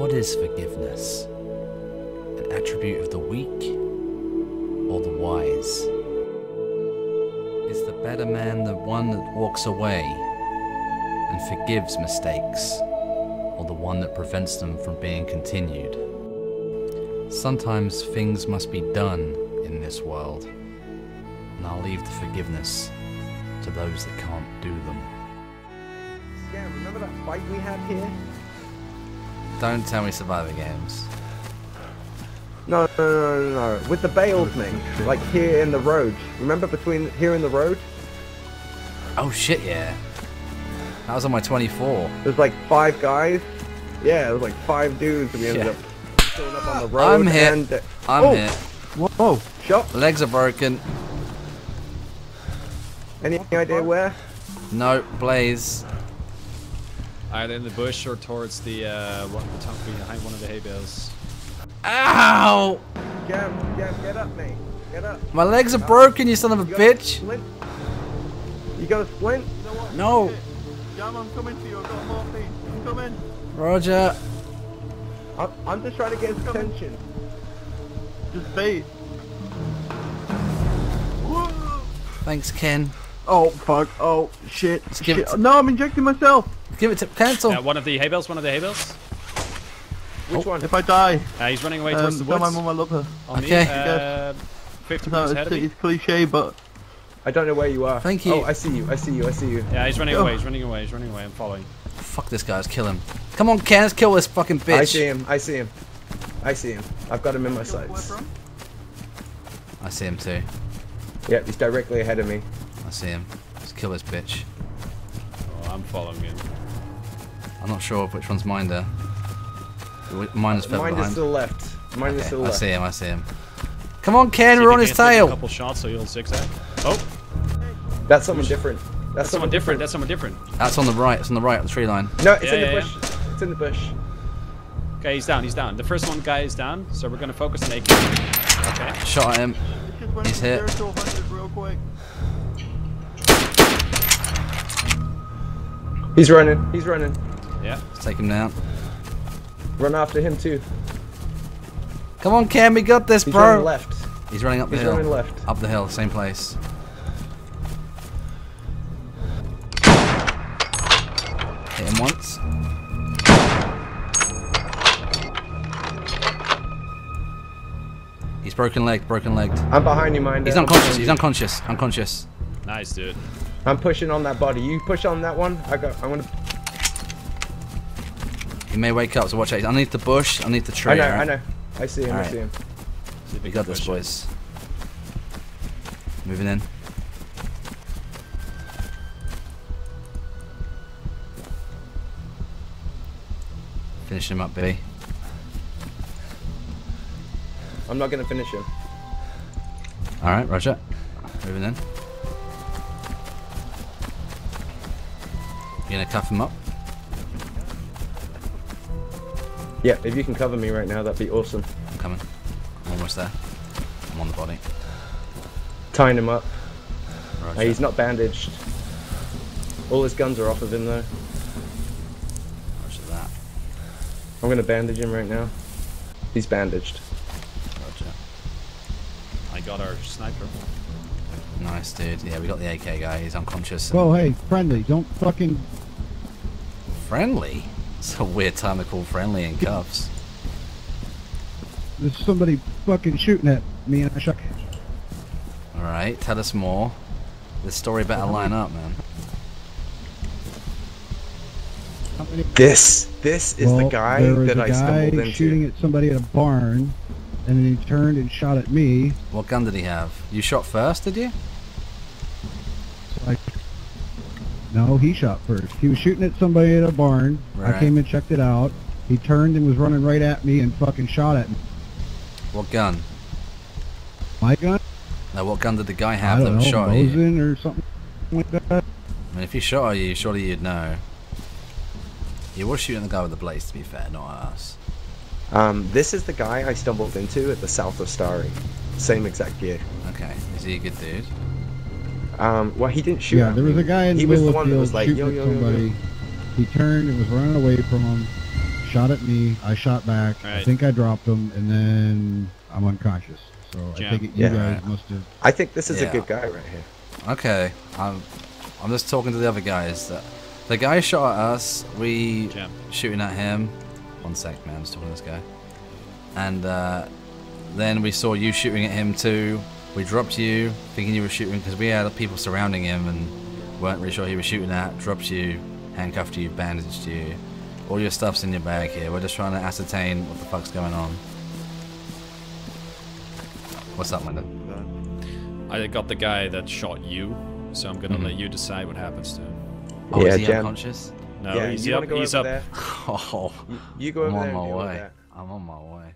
What is forgiveness? An attribute of the weak or the wise? Is the better man the one that walks away and forgives mistakes, or the one that prevents them from being continued? Sometimes things must be done in this world, and I'll leave the forgiveness to those that can't do them. Yeah, remember that fight we had here? Don't tell me Survivor Games. No. With the bail thing, like here in the road. Remember between here and the road? Oh shit, yeah. That was on my 24. There's like 5 guys. Yeah, it was like 5 dudes, and we ended up pulling up on the road. I'm hit. I'm hit. Whoa! Shot. Legs are broken. Any idea where? No, Blaze. Either in the bush or towards the top behind one of the hay bales. Ow! Get up, mate. Get up. My legs are broken, you son of a bitch. Splint. You got a splint? No. Jam, I'm coming to you. I've got more feet. I'm coming. Roger. I'm just trying to get his attention. Just bait. Thanks, Ken. Oh, fuck. Oh, shit. Shit. No, I'm injecting myself. Give it to cancel. One of the hay bales. Which one? If I die. He's running away towards the woods. My mum, I love her. Okay. 50 miles ahead of me. It's cliche, but I don't know where you are. Thank you. Oh, I see you. I see you. Yeah, he's running away. He's running away. I'm following. Fuck this guy. Let's kill him. Come on, Ken. Let's kill this fucking bitch. I see him. I've got him in my sights. I see him too. Yeah, he's directly ahead of me. I see him. Let's kill this bitch. Oh, I'm following him. I'm not sure which one's mine there. Mine is further behind. Mine is to the left. Mine is to the left. I see him. Come on, Ken, we're on his tail. A couple shots so you'll zigzag. Oh. That's someone different. That's someone different. That's on the right. It's on the right on the tree line. No, it's in the bush. Yeah. It's in the bush. Okay, he's down. The first one guy is down, so we're gonna focus on AK. Okay. Shot at him. He's hit. He's running. Yeah. Let's take him down. Run after him too. Come on, Cam, we got this, bro. He's running left. He's running up the hill. He's running left. Up the hill, same place. Hit him once. He's broken legged. I'm behind you, mind. He's unconscious. Nice, dude. I'm pushing on that body. You push on that one. I'm gonna. He may wake up, so watch out. Underneath the bush, underneath the tree. I know. I see him. Right. I see him. We got this, boys. Moving in. Finish him up, baby. I'm not gonna finish him. All right, Roger. Moving in. You gonna cuff him up? Yeah, if you can cover me right now, that'd be awesome. I'm coming. I'm almost there. I'm on the body. Tying him up. Roger. He's not bandaged. All his guns are off of him, though. Roger that. I'm going to bandage him right now. He's bandaged. Roger. I got our sniper. Nice, dude. Yeah, we got the AK guy. He's unconscious. Whoa, hey, friendly. Don't fucking... Friendly? It's a weird time to call friendly in cuffs. There's somebody fucking shooting at me and I shot. Alright, tell us more. This story better line up, man. This is the guy that I stumbled into. Shooting at somebody at a barn, and then he turned and shot at me. What gun did he have? You shot first, did you? No, he shot first. He was shooting at somebody at a barn. Right. I came and checked it out. He turned and was running right at me and fucking shot at me. What gun? My gun? No, what gun did the guy have that shot at you? Rosen or something like that. I mean, if he shot at you, surely you'd know. He was shooting the guy with the blaze, to be fair, not at us. This is the guy I stumbled into at the south of Starry. Same exact gear. Okay, is he a good dude? Well, he didn't shoot. Yeah, there was a guy in the middle of the field shooting at somebody. He turned and was running away from him. shot at me. I shot back. Right. I think I dropped him, and then I'm unconscious. So I think you guys must have. I think this is a good guy right here. Okay, I'm just talking to the other guys. The guy shot at us. We shooting at him. One sec, man. I'm just talking to this guy. And then we saw you shooting at him too. We dropped you, thinking you were shooting because we had people surrounding him and weren't really sure he was shooting at. Dropped you, handcuffed you, bandaged you. All your stuff's in your bag here. We're just trying to ascertain what the fuck's going on. What's up, Lyndon? I got the guy that shot you, so I'm gonna let you decide what happens to him. Oh, is he unconscious? No, he's up. He's up. Oh, you go over there. I'm on my way. I'm on my way.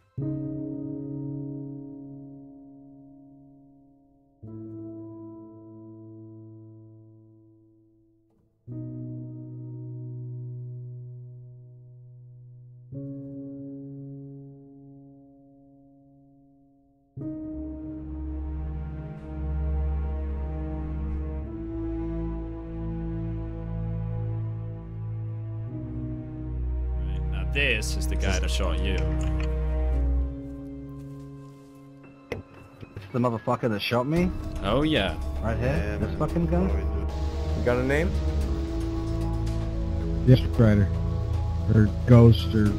This is the guy that shot you. The motherfucker that shot me? Oh yeah. Right here? Yeah, this fucking guy? You got a name? Yes, Rider. Or Ghost, or...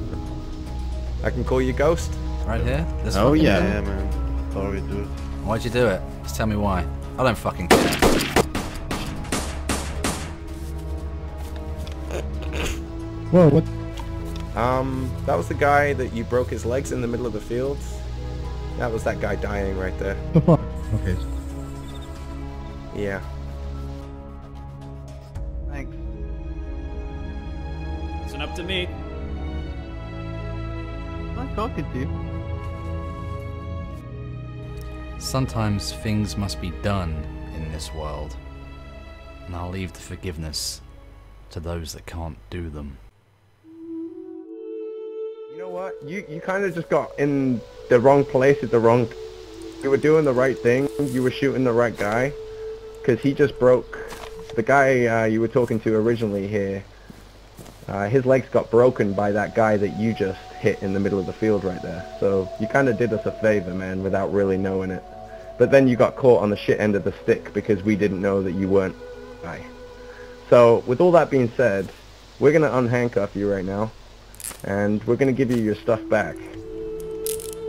I can call you Ghost? Right here? This yeah, man. Sorry, dude. Why'd you do it? Just tell me why. I don't fucking care. Whoa, what? That was the guy that you broke his legs in the middle of the field. That was that guy dying right there. The fuck? Okay. Yeah. Thanks. It's up to me. I'm talking to you. Sometimes things must be done in this world, and I'll leave the forgiveness to those that can't do them. You kind of just got in the wrong place at the wrong... You were doing the right thing, you were shooting the right guy, because he just broke... The guy you were talking to originally here, his legs got broken by that guy that you just hit in the middle of the field right there. So you kind of did us a favor, man, without really knowing it. But then you got caught on the shit end of the stick because we didn't know that you weren't the guy. So with all that being said, we're going to unhandcuff you right now. And we're going to give you your stuff back.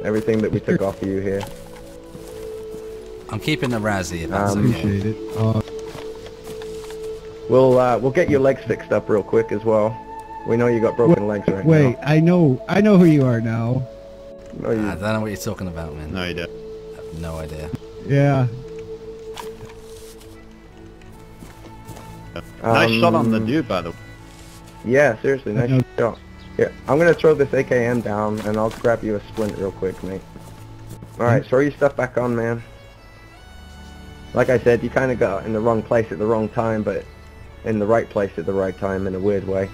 Everything that we took off of you here. I'm keeping the Razzie if that's okay. Appreciate it. We'll get your legs fixed up real quick as well. We know you got broken legs right now. Wait, I know who you are now. No, I don't know what you're talking about, man. No, you don't. I have no idea. Yeah. Nice shot on the dude, by the way. Yeah, seriously, nice shot. Here, I'm gonna throw this AKM down, and I'll grab you a splint real quick, mate. Alright, throw your stuff back on, man. Like I said, you kinda got in the wrong place at the wrong time, but in the right place at the right time in a weird way.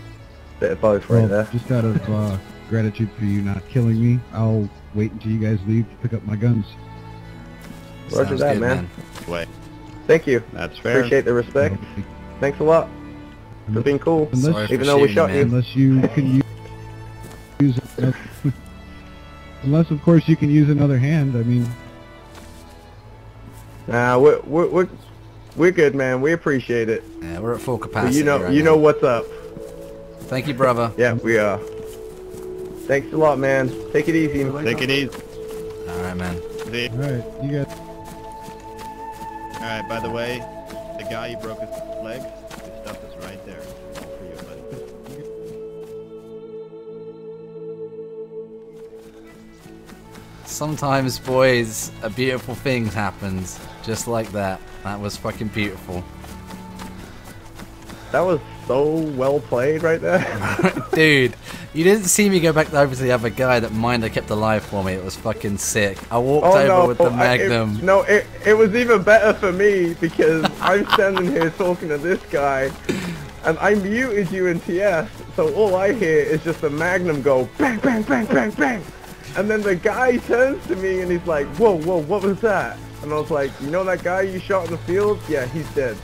Bit of both right there. Just out of gratitude for you not killing me, I'll wait until you guys leave to pick up my guns. Roger that, man. Wait. Thank you. That's fair. Appreciate the respect. Thanks a lot for being cool, even though we shot you. Unless you can use... Unless, of course, you can use another hand. I mean, we're good, man. We appreciate it. Yeah, we're at full capacity. So you know what's up. Thank you, brother. Yeah, we are. Thanks a lot, man. Take it easy. Take it easy. All right, man. All right, you guys. All right. By the way, the guy you broke his leg. Sometimes, boys, a beautiful thing happens, just like that. That was fucking beautiful. That was so well played right there. Dude, you didn't see me go back over to the other guy that Minder kept alive for me. It was fucking sick. I walked over with the Magnum. It was even better for me because I'm standing here talking to this guy and I muted you in TS, so all I hear is just the Magnum go bang, bang, bang, bang, bang. And then the guy turns to me and he's like, whoa, whoa, what was that? And I was like, you know that guy you shot in the field? Yeah, he's dead.